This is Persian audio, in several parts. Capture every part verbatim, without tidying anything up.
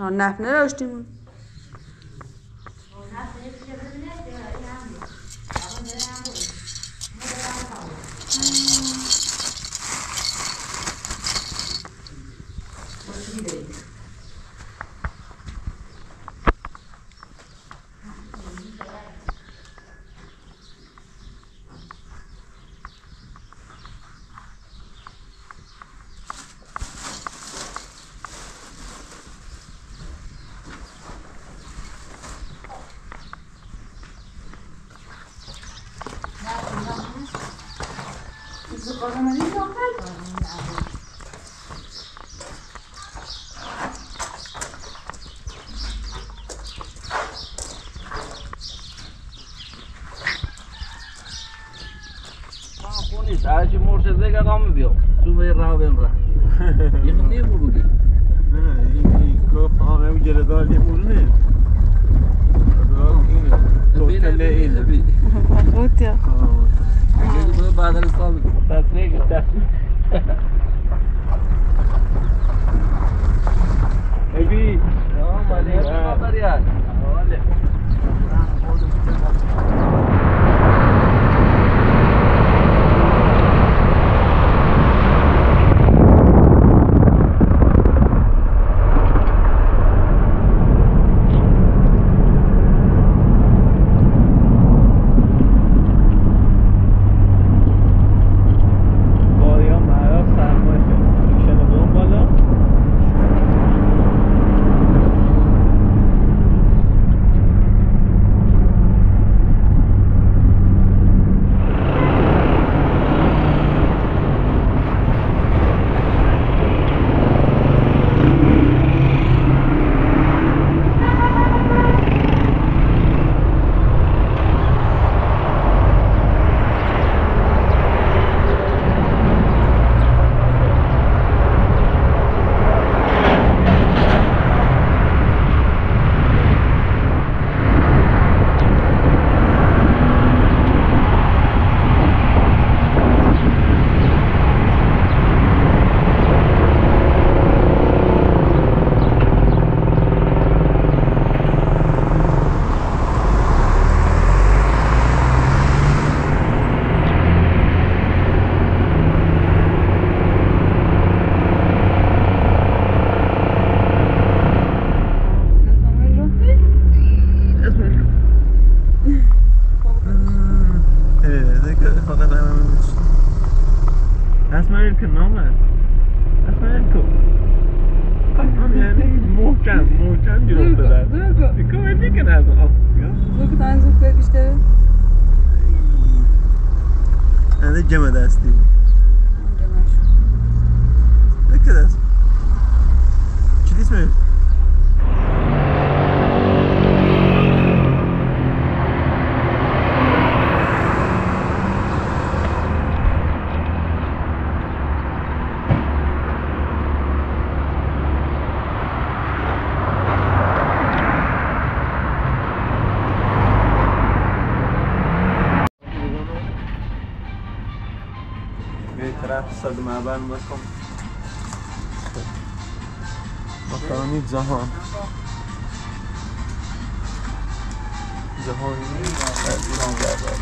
ها نفت نداشتیم. آجی مرشد دیگه دام بیام. تو به راه بیم را. یه خنده بودی. نه این کوه ها نمیگیره داری مونه. تو کله این. آبودیا. اگه تو بعد از سال تفریق تفریق. ابی. آه مالی. خبریار. مالی. سلمان باشم. مکانی جهان. جهانی ایران دارد.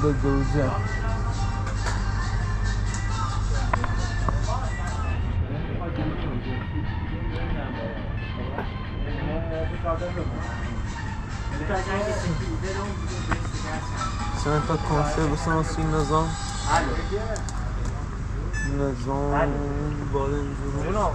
Thank you. même pas de cancer, ça aussi une maison. Une maison, bordel, une maison.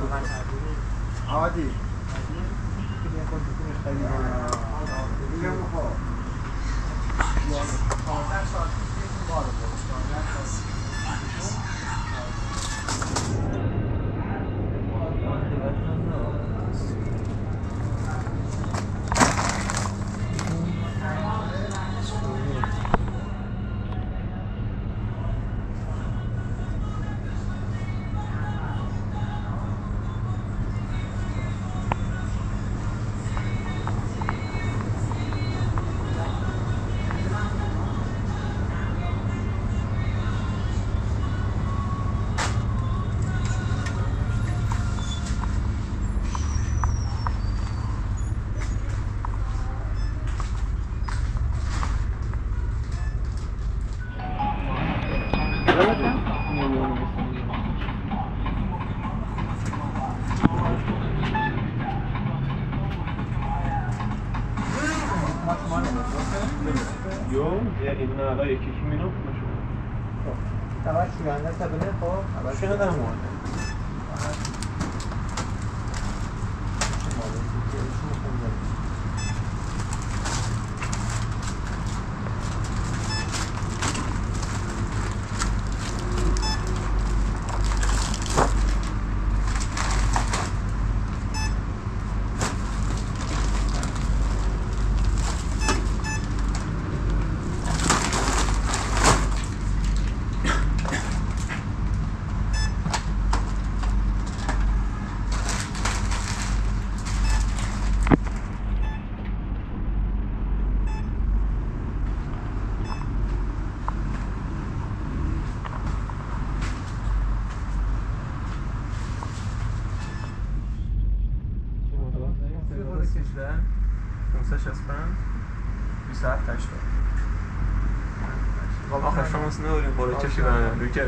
Luke.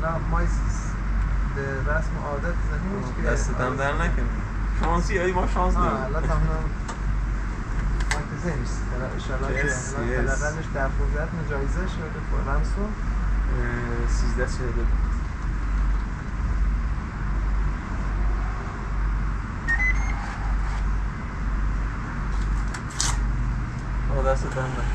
الان مایسیس به رسم عادت زنیمش که دست دم در نکنیم شانسی هایی ما شانس داریم الان تمام مایتزه نیست اشتران که لقلش در فوزت مجایزه شده فرمسون سیزده شده آه دست دم نکنیم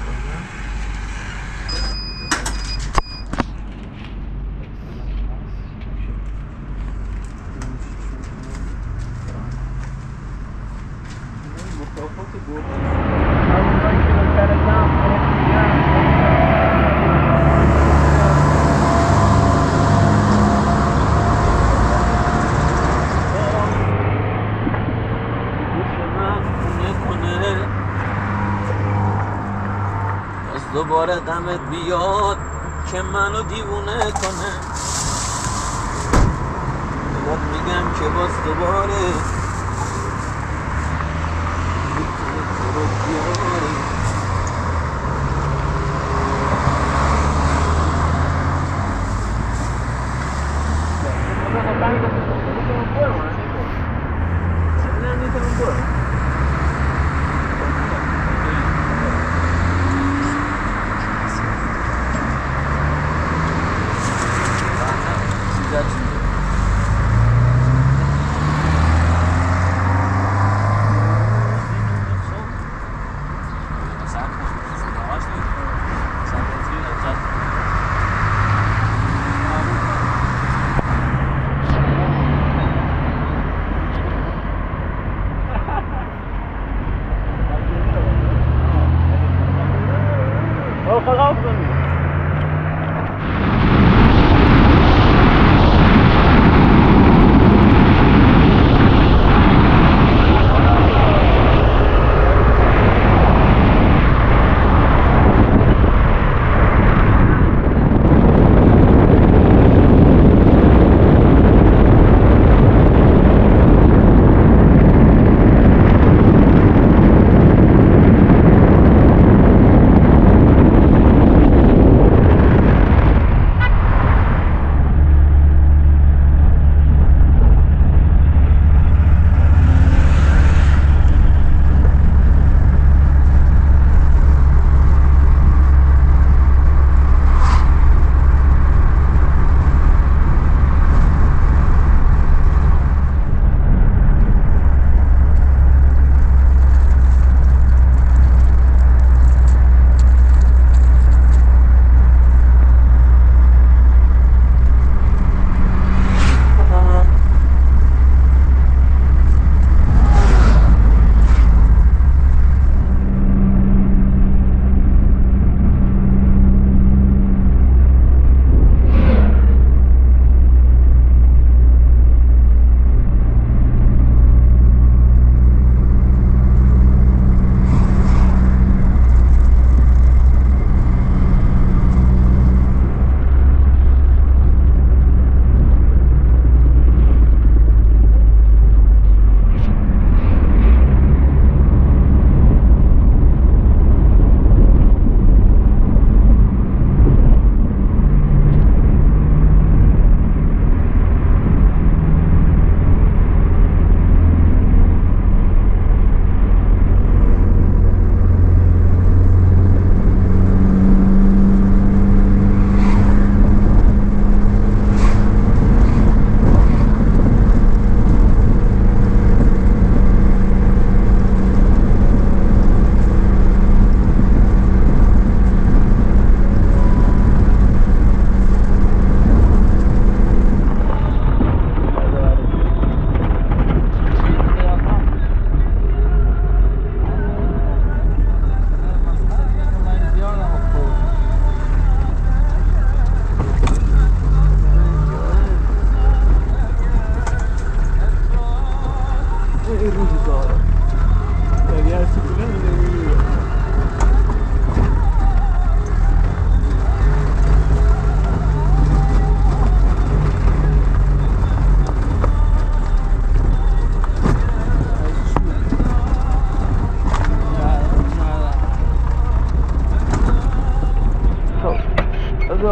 دوباره دمت بیاد که منو دیوونه کنه دوباره میگم که باز دوباره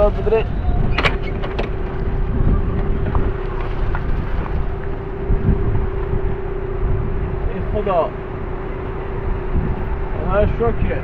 up with it. It's pulled up. And I struck you.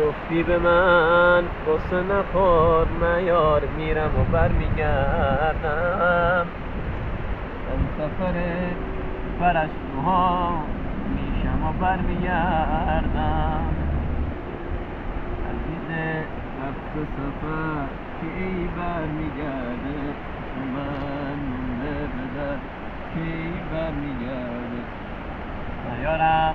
گفتی به من قصه نخور نیار، میرم و برمیگردم. من سفر پرستوها میشم و برمیگردم. عزیز رفت سفر که ای برمیگرده، من مونده بدر که ای برمیگرده. نیارم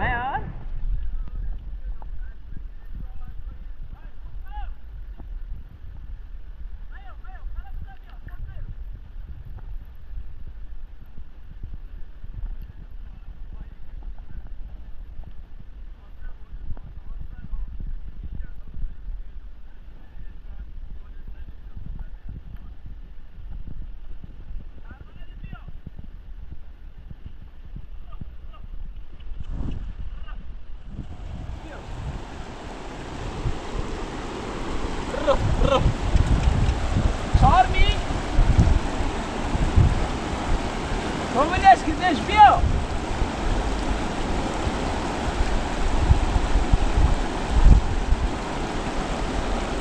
حیات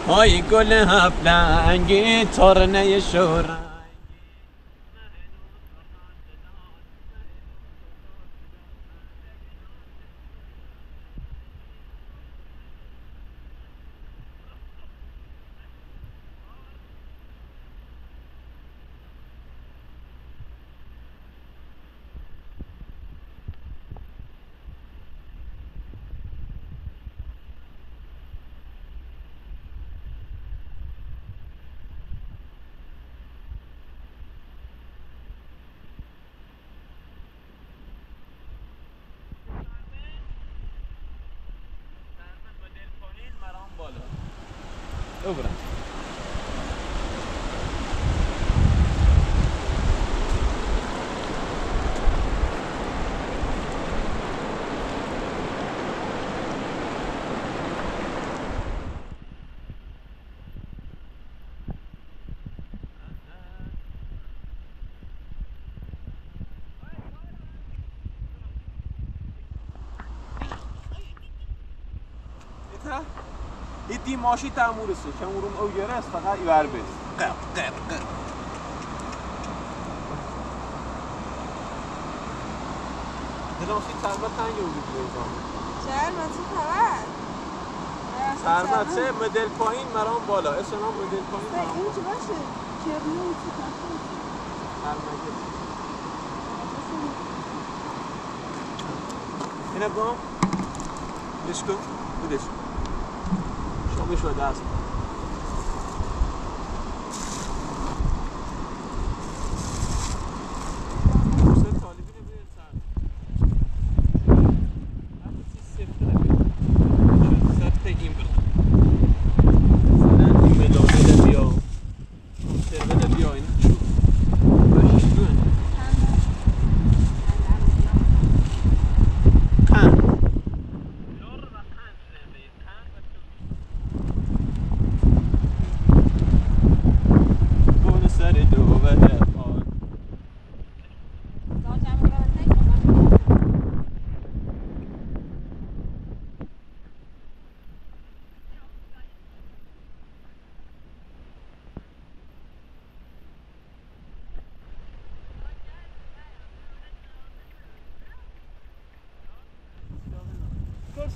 های گل هفلنگی ترنه شورن Dobra. Eta? ایتی ماشی تعمور است که اون رو اوجره است فقط ایوار بس قب قب قب دلوسی سرمت هنگی رو بیدیوزان سرمتی طبعا سرمت سه مدل پایین مرام بالا اسم هم مدل پایین مرام بالا اینجا باشه کرنه ایتی تخیل سرمتی اینه بام بشکو بودش مش شده است.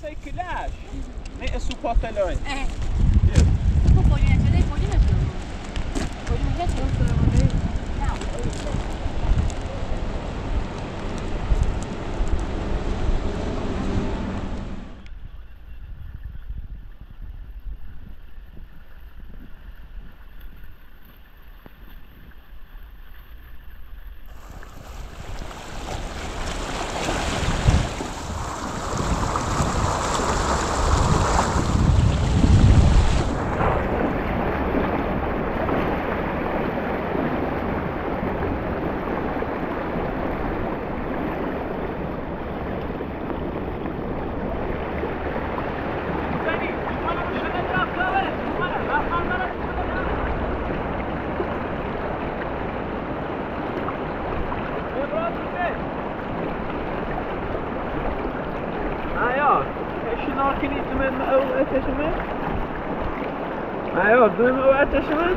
cyclage. Mais sous pantalon. ايوه بدون اوقات شمال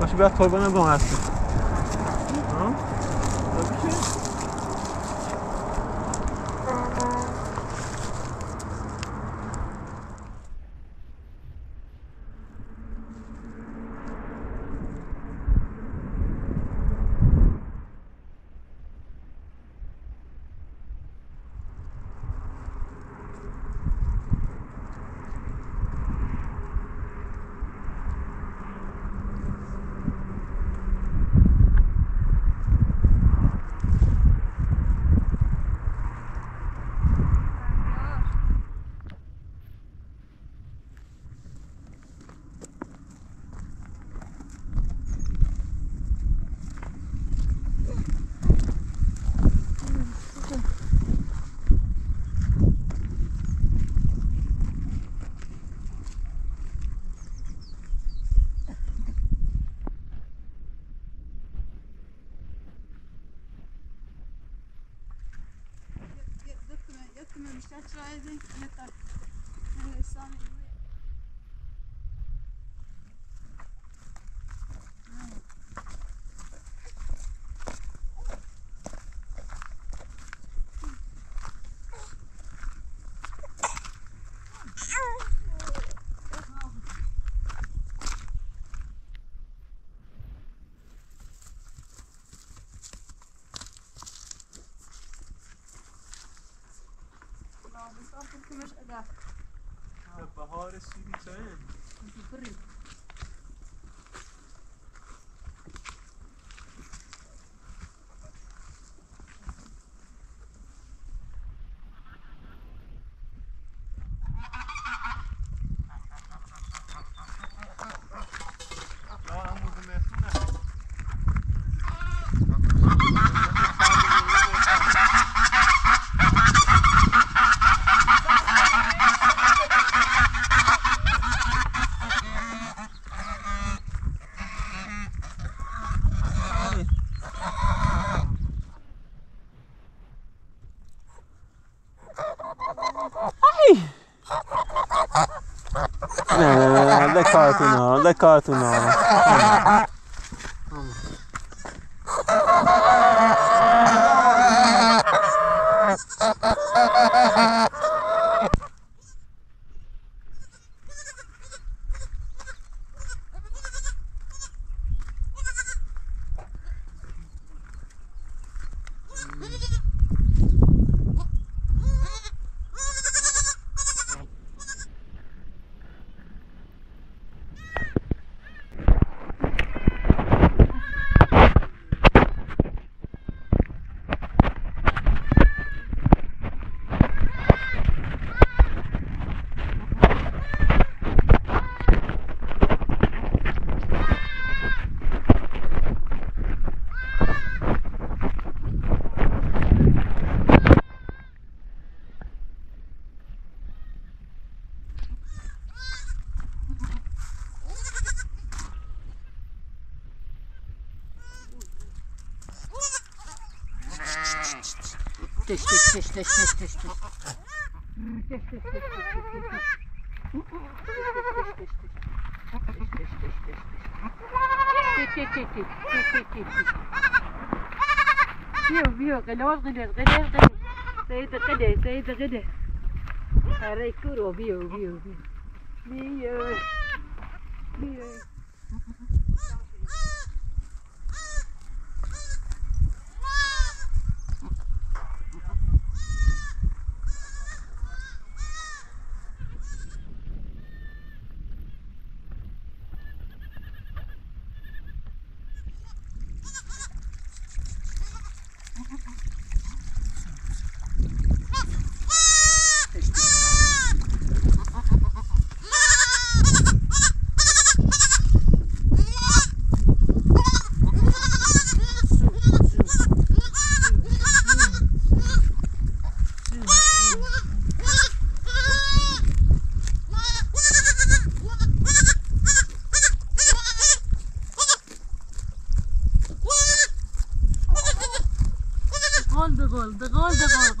باشه باید توربانم با هم هستی Rising, and the, and the sun is lit. بهار سیبی چند بریم ده کارتون آمد Tish, tish, tish, tish, tish,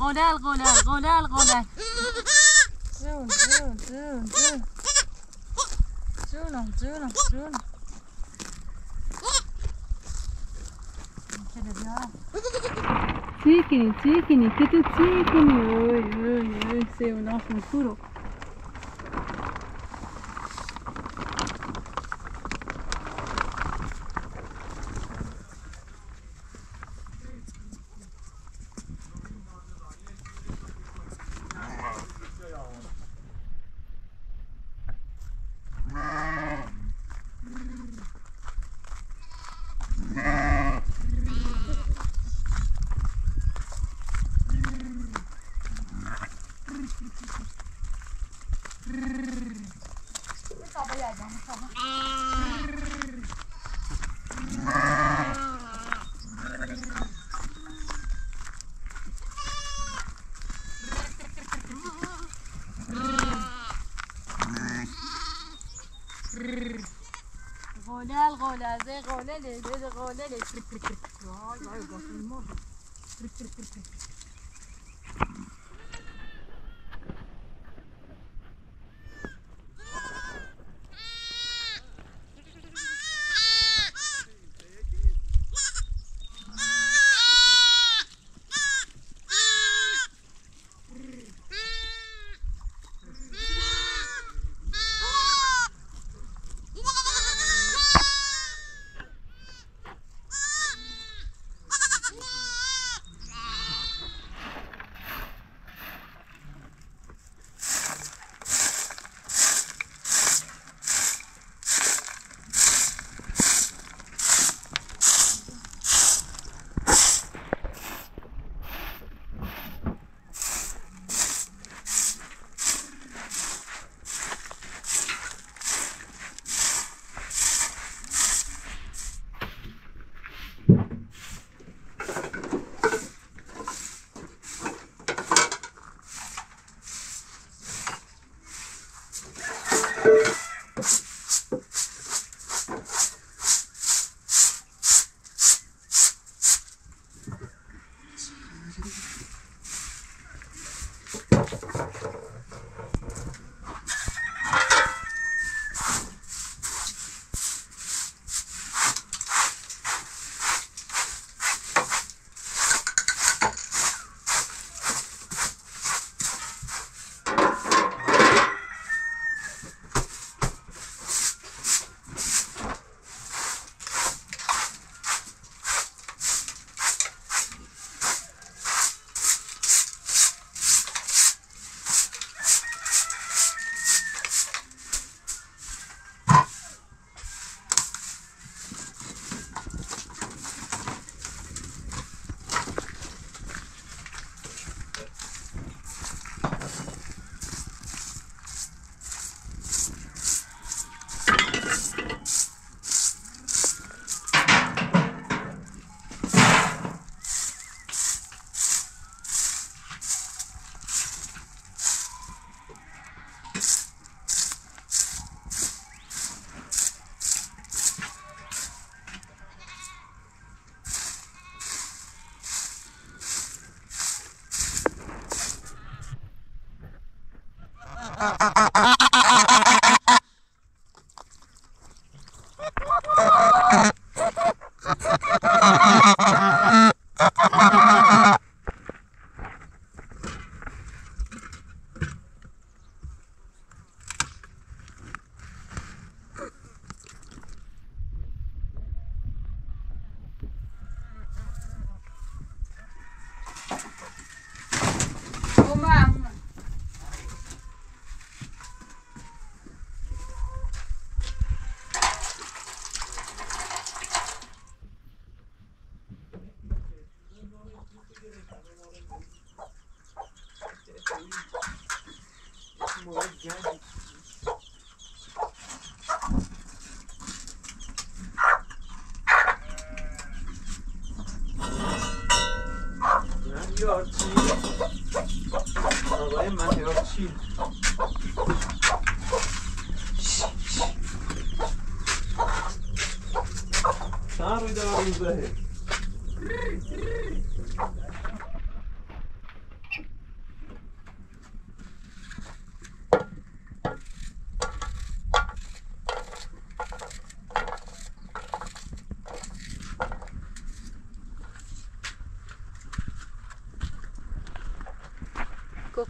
غلال غلال غلال غلال زون زون زون زون زونم زونم زونم كده بيعرف تيكني تيكني كده تيكني اوي اوي اوي سيو ناس مصوره غلال غلال زي غلالي زي غلالي هاي هاي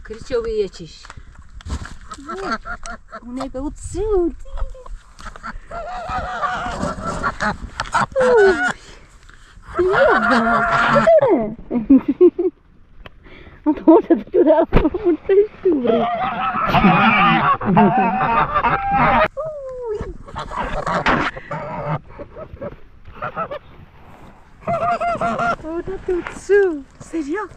Кричал бы я чищ. У меня вот сюда. А то он это туда подстрелил. Вот это сюда. Серьезно?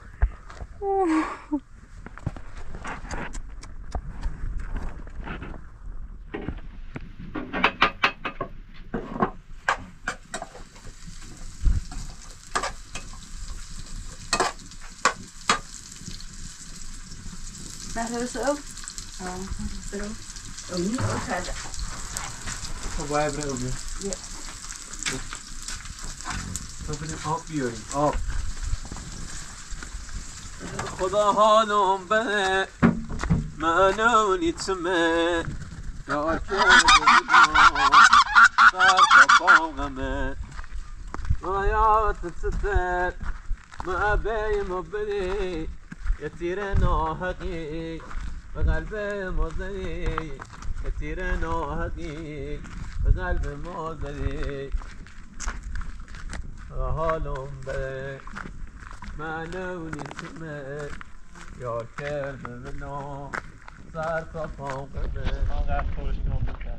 Zo? Oh, zo. Oh, niet opzetten. Voorbij bril. Ja. Dat is een opjuring. Op. Goda hanum be, manu niet me. Daar kijk ik naar. Daar komen me. Maar ja, het is het. Maar bij me bij. كثير نوهدي بقلبي مزني كثير نوهدي بقلبي مزني هالم بي ما لوني سمي يا كلب منو صار صفو قلبي هذا خوش نوم بك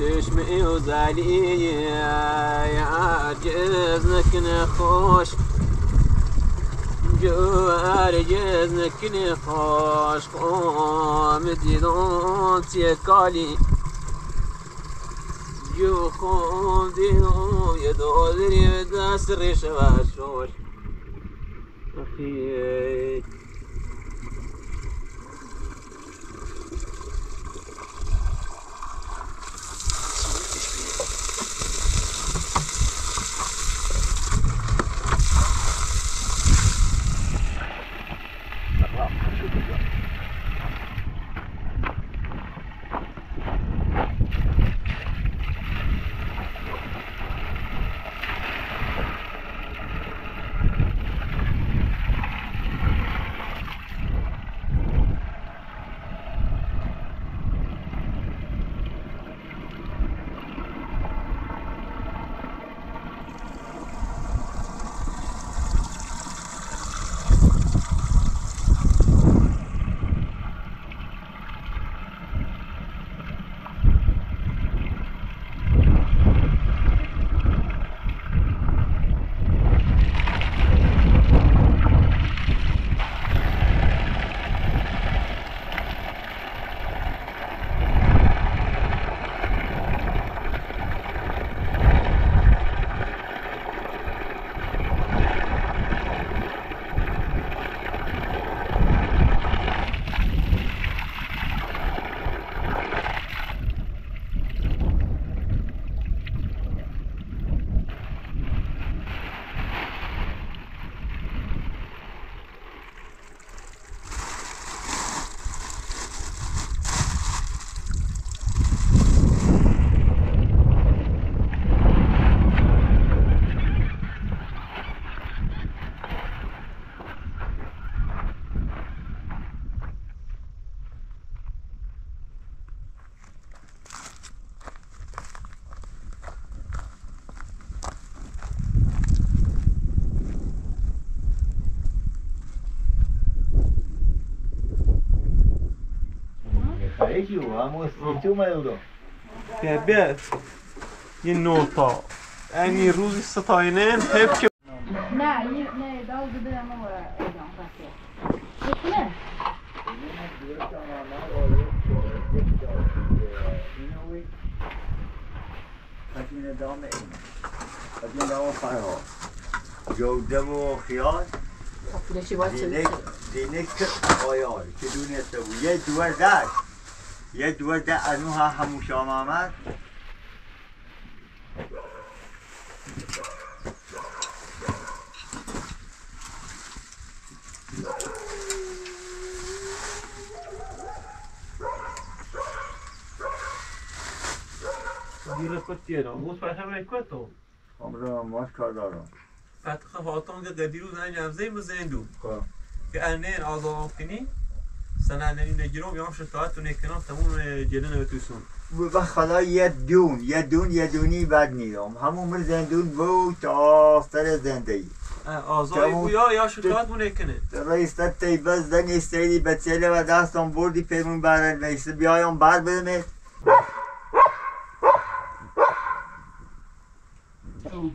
تشمئ وزعلي يا جزنك نخوش جوار جزنك نخوش قومتي دونت يا كالي جو قومتي دونت يا دولي بداسري شواشوش أخيك you. I almost two miles ago. تعبت یه نوتا یعنی روزی ستاینه هب که نه نه داو بده ما نه تاکین دامه تاکین دامه فایو جو دمو خیال فلشی واسه دینک آیار که دونه تو یه دوار داشت یه دوار ده انوها هموشام آمد دیره کتیه را، گوز پشه برای کت را همراه ماش کار دارم فتخه حاطم که دیروز نجمزه بزین دو که انین آزاغام کنی سنانین نگیرم یام شتاعت و نکنم تموم جلن و توسون و خلا یه دون، یه دون یه دونی بد نیدم همون مر زندون بود تا سر زندگی آزایی بویا یا شتاعت مو نکنه رایستت تیبز دن استیدی بچهله و دستم بردی پیمون برن نیسته بیایم بر بدمه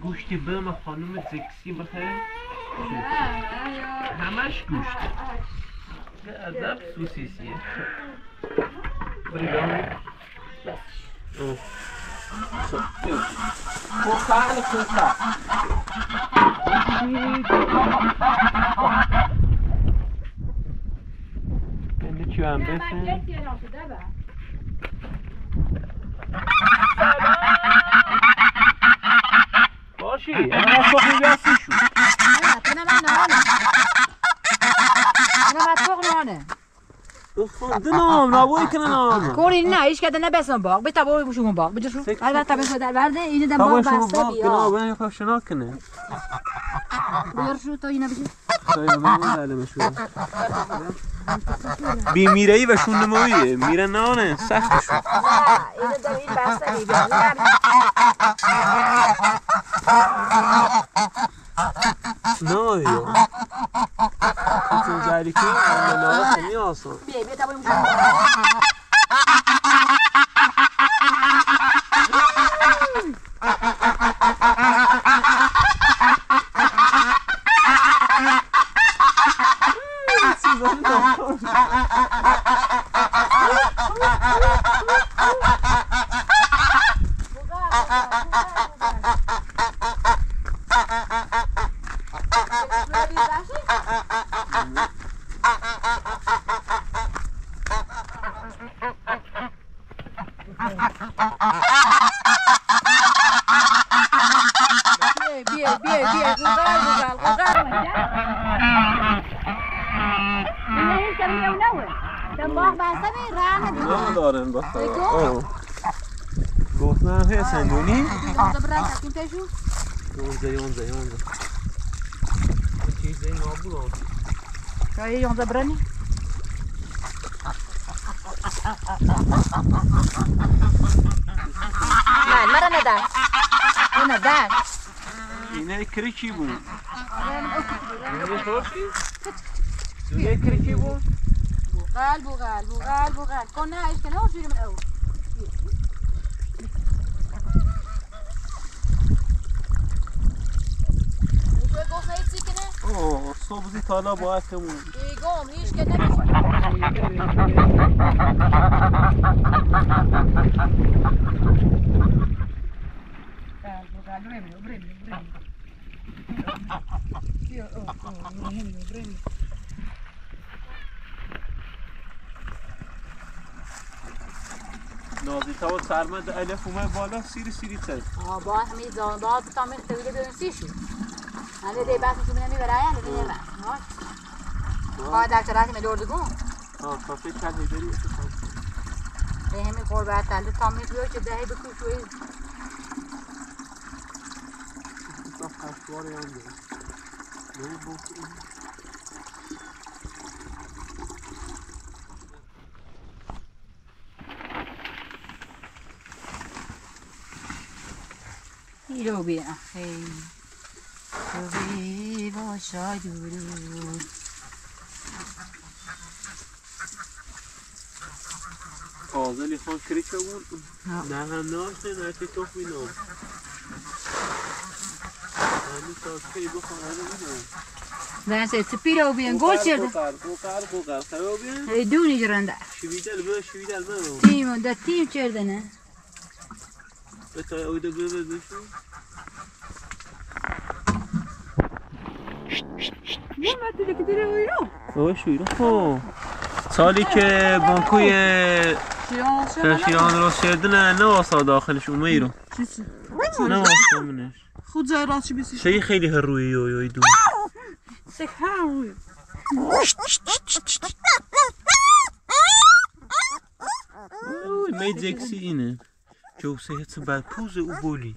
گوشت برم خانم زکسی بخیر همش گوشت به عذاب سوسیسیه بریدان کوخان کوخان بنده چیو هم بسن باشی اما صاحب یاسیش شو نه تو نمانه دنام نبوی کنن آم کوری نه ایش که دنبه سن باق بی تابوی بوشون باق بجشون البته تابشون در برده اینه دنبه باق بسته بیا گناه بنا یک افشنات کنه بیارشو تا اینه بشه سایی بنا دلمه شو بی میره ای و شون نمویه میره نانه سخت شو اینه در این بسته بیا نه یا این جایی که ملاقات نیاست. بیا بیا تا باید. Kriki bu. Ne sorsi? Ne kriki bu? Bugal bugal bugal bugal. Kona işte ne olsun benim ev. Bu da gofna içikine. Oo, sobzi tala bu akşam. İyi gom, hiç gene. Bugal bugal brem brem brem. Io oh, oh, non è mio, prendi. نازی تو سرمد الف اومد بالا سیری سیری تر آه با همین زانداد تا من تویله بدون سی شو من دی بس تو من میبره یعنی دیگه بس آه در طرف من دور دیگه آه کافی کرد میبری به همین قربت تعلق تا میگه که دهی بکو شوی What are you doing? Very good. You'll be a thing. You'll be what shall you do? Oh, فاضل خان کریکه بود نه هم ناشته نه که توف می نام همی تاسته ای بخان همی نام نه سه سپیره او بیان گل چرده بقر بقر بقر خواه او بیان ایدونی جرنده شویده البه شویده البه تیم ده تیم چرده نه بتای او ده ببه بشو یه مدیده که دیره اویرو اوش اویرو خواه سالی که بانکوی شیران را شردنه نه واسه داخلش اومه ای رو نه واسه منش خود زای راست بیسی شایی خیلی هر روی یو یوی دو سکه هم روی اوی مید زکسی اینه که او سهت سبر پوزه او بولی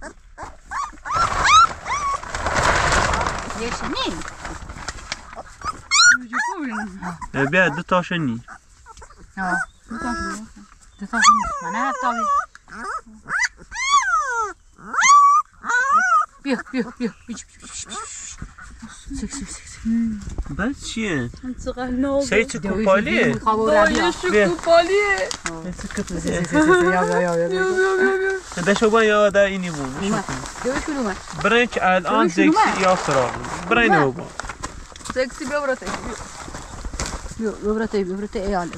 یشنی بیا دو تاشنی آه دو تاشنی دو تاشنی من هم تاشنی بیا بیا بیا بیچ بیچ سک سک سک بس چیه؟ سه چه کوپالیه؟ بایش کوپالیه داشو با یا در اینی بود برنک الان زکسی یا سراغ برای نو با زکسی بیا برا تایی بیا برا تایی بیا برا تایی ایاله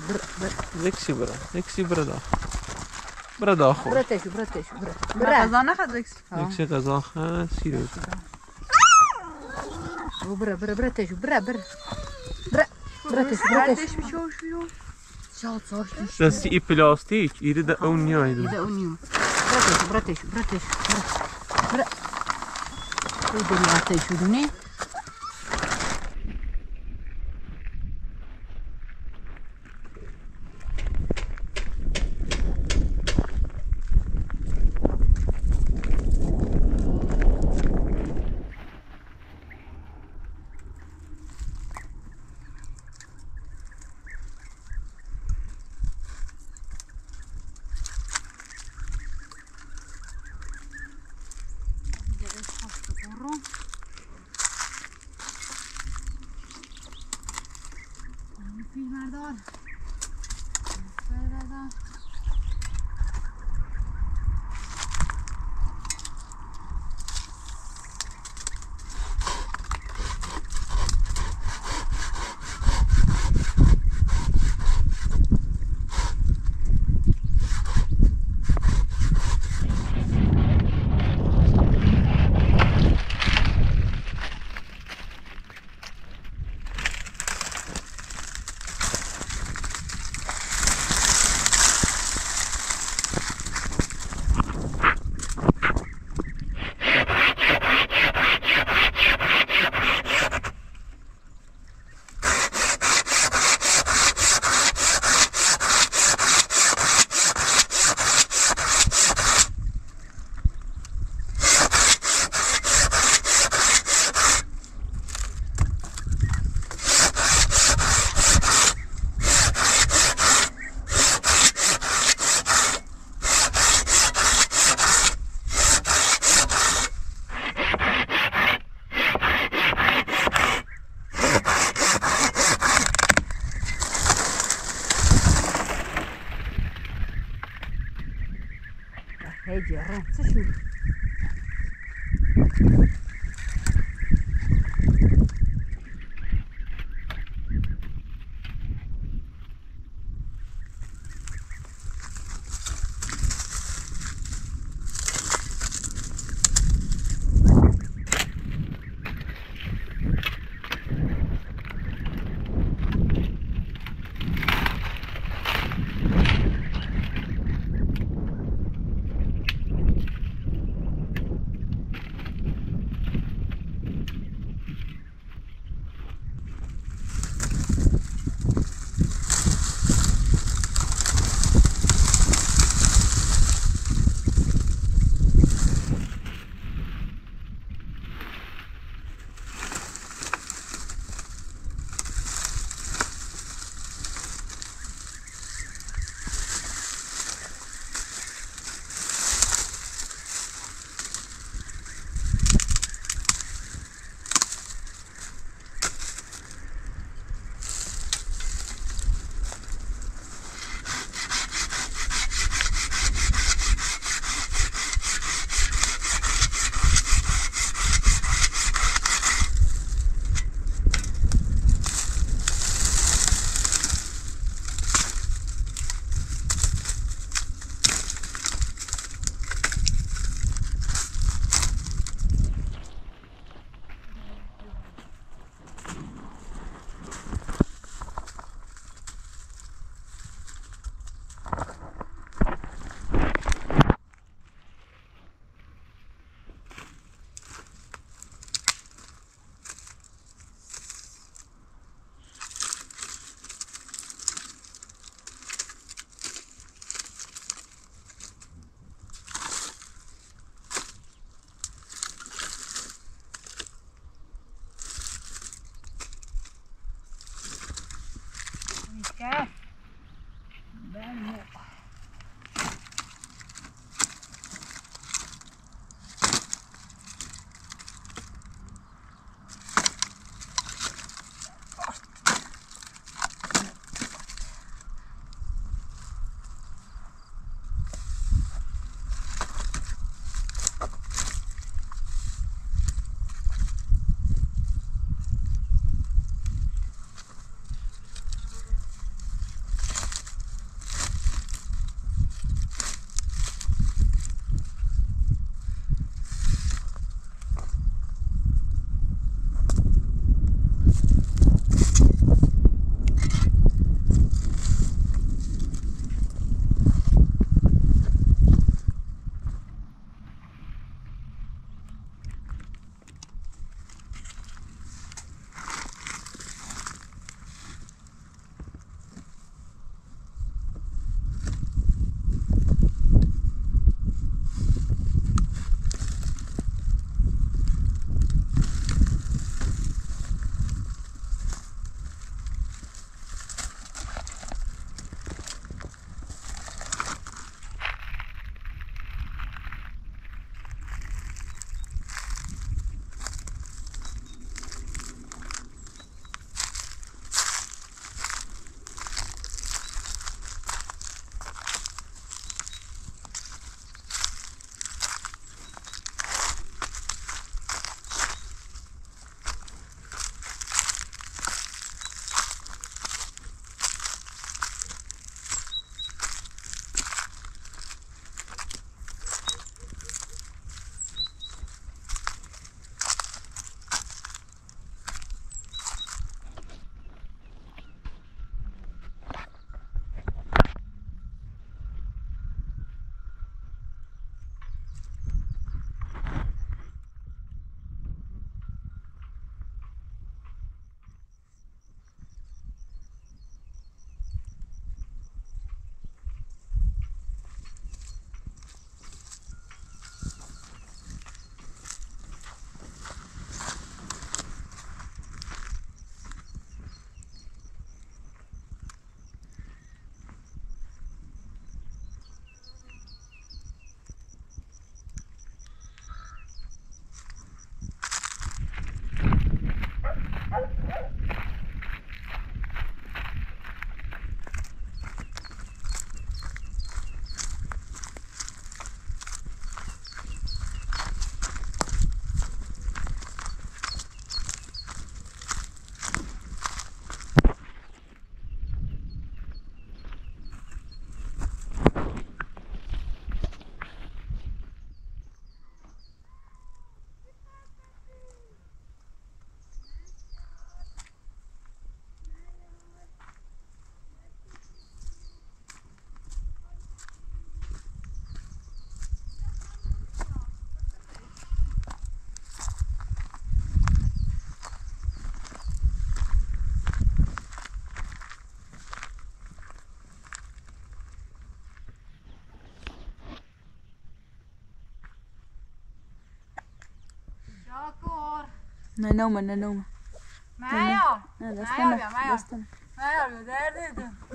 زکسی برا زکسی برا دا برا دا خور برا تایشو برا تایشو برا غذا نخد زکسی زکسی غذا خد سی رو برا برا برا تایشو برا برا برا برا تایشو برا تایشو شاد صاحش دستی ای پلاستیک ایده دا اون نیای دا اون نیو برا تایشو برا تایشو برا تایشو برا برا برا تایشو دونی ننومة ننومة معايا معايا استنى معايا ده ده غدير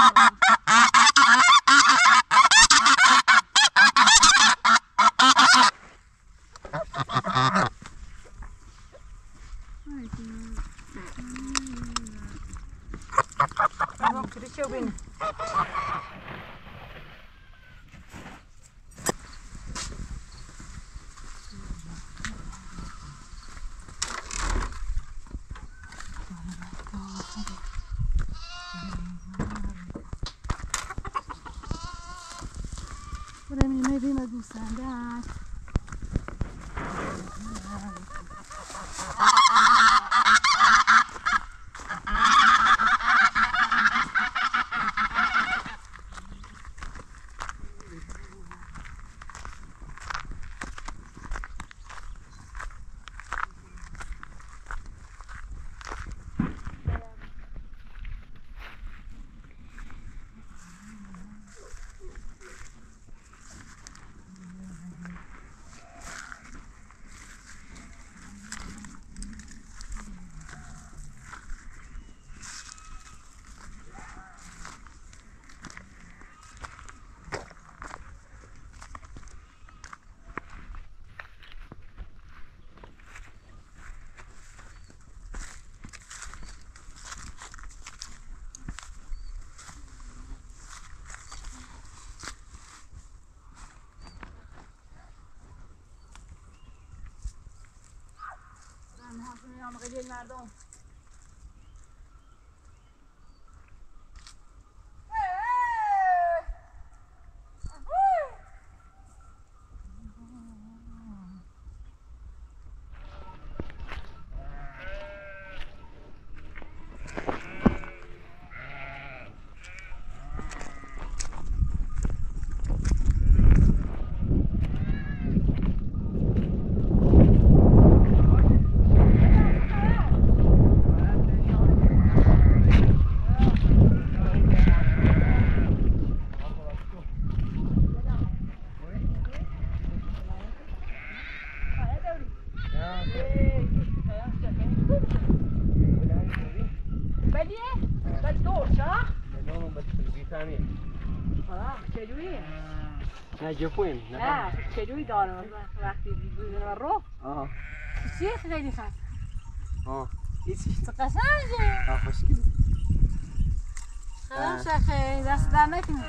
مردم جوین نه چجوری دارم وقتی بودن رو آها چیه خیلی خاص آها هیچ تقصیر آها خوشگل خلاص اخی دست در نکنید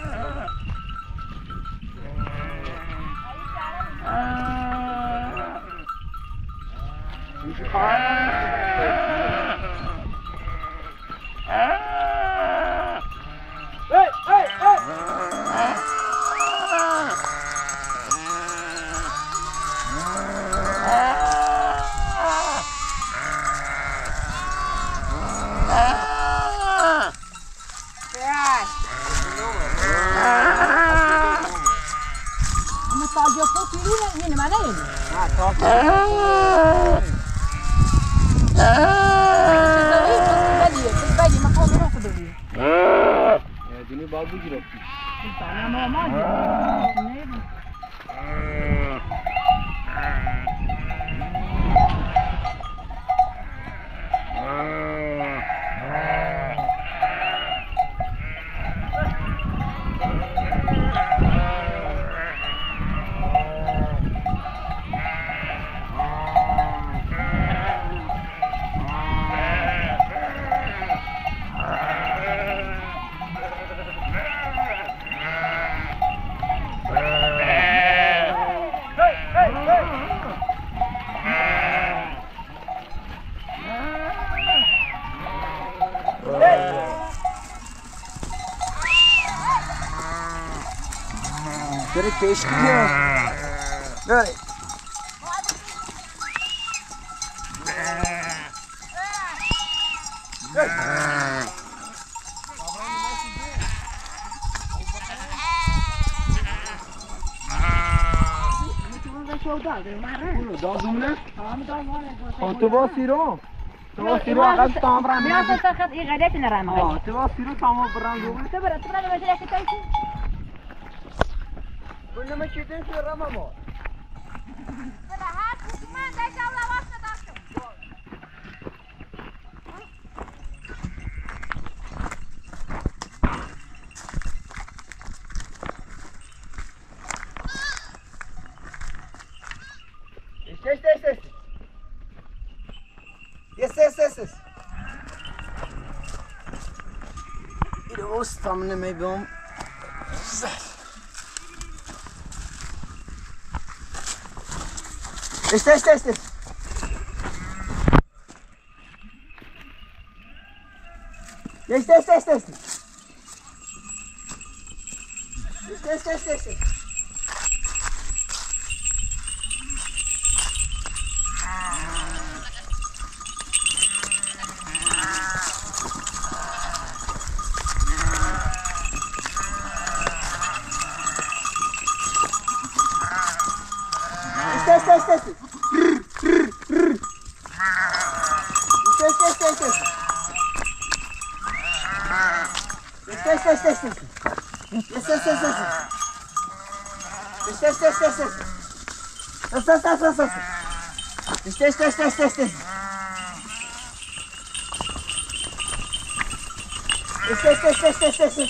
ايش كده؟ لا دازونه آه تبا سیرو تبا سیرو عقد طعم رام يا فسخ اي غادي نرام اه تبا سيرو طعم براندو تبا تبا ما جاك تايسي كنا ما شفتين في رمامو انا هات ما داك ولا واسطه داك من ما يبهم زحف ايش ايش ايش ايش ايش ايش ايش ايش ايش ايش ايش ايش Stay, stay, stay, stay, stay. Stay, stay, stay, stay, stay, stay. Stay, stay, stay, stay, stay, stay.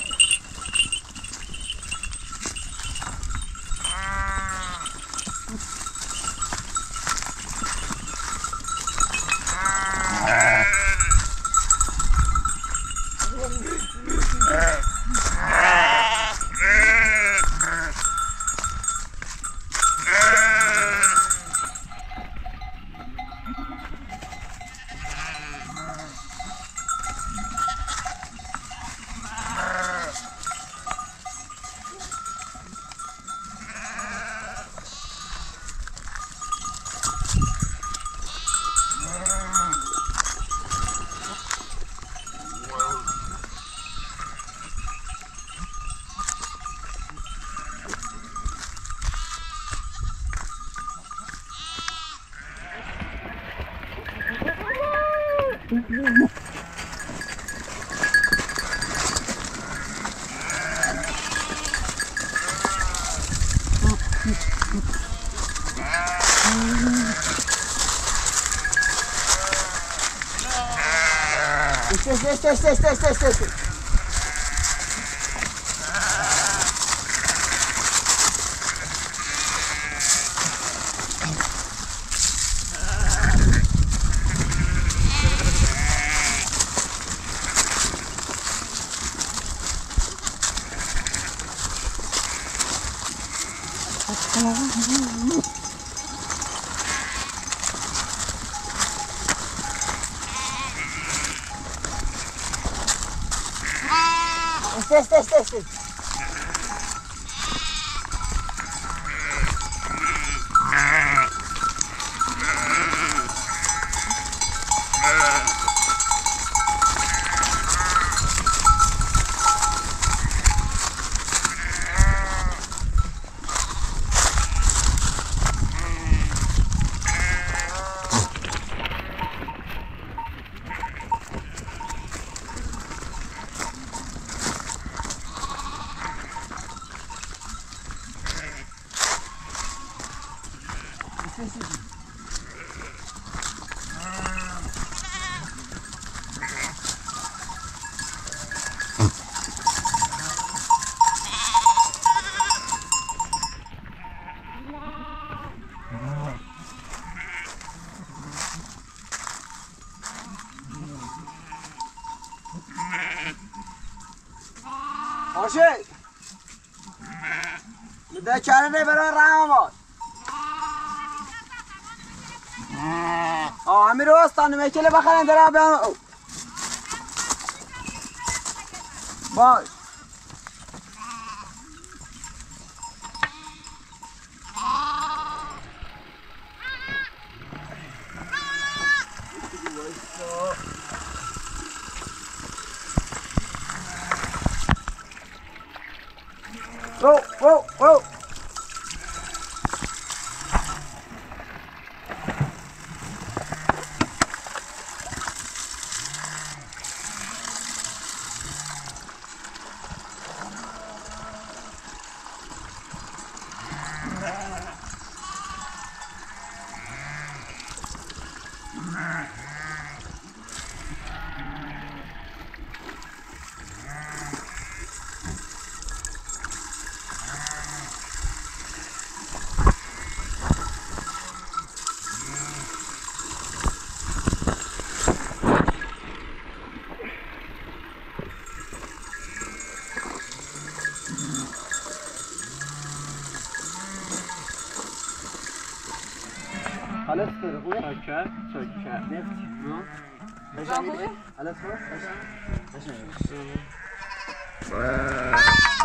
چاره برای رحمت آه امیر استان میکله بخرن در آبیان باش Whoa, whoa, whoa. على الصفر خويا هكا هكا نفس. ها خويا على الصفر.